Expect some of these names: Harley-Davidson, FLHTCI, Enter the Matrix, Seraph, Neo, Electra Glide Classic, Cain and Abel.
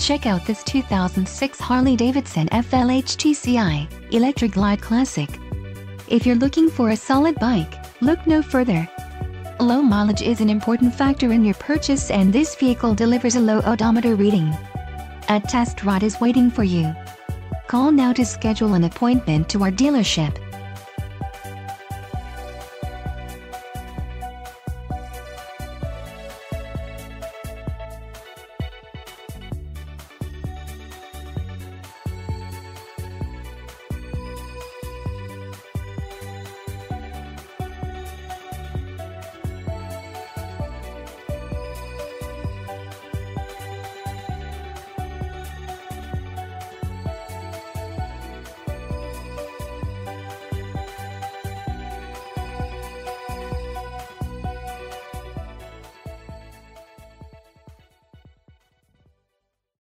Check out this 2006 Harley-Davidson FLHTCI, Electra Glide Classic. If you're looking for a solid bike, look no further. Low mileage is an important factor in your purchase, and this vehicle delivers a low odometer reading. A test ride is waiting for you. Call now to schedule an appointment to our dealership.